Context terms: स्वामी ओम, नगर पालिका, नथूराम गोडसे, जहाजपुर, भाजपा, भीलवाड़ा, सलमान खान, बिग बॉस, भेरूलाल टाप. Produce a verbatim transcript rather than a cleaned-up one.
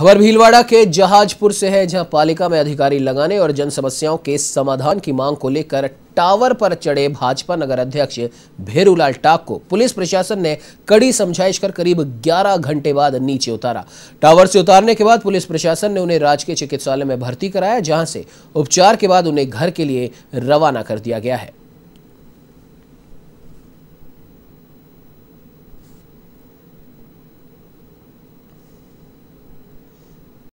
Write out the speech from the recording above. खबर भीलवाड़ा के जहाजपुर से है, जहां पालिका में अधिकारी लगाने और जन समस्याओं के समाधान की मांग को लेकर टावर पर चढ़े भाजपा नगर अध्यक्ष भेरूलाल टाप को पुलिस प्रशासन ने कड़ी समझाइश कर करीब ग्यारह घंटे बाद नीचे उतारा। टावर से उतारने के बाद पुलिस प्रशासन ने उन्हें राजकीय चिकित्सालय में भर्ती कराया, जहां से उपचार के बाद उन्हें घर के लिए रवाना कर दिया गया है।